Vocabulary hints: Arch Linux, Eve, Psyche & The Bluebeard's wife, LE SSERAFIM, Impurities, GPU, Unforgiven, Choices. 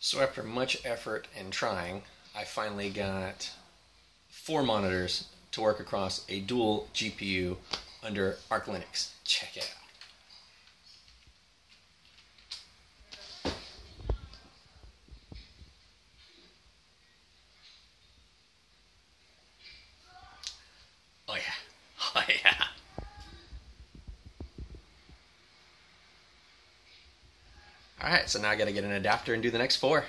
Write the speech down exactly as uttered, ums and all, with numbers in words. So after much effort and trying, I finally got four monitors to work across a dual G P U under Arch Linux. Check it out. Alright, so now I gotta get an adapter and do the next four.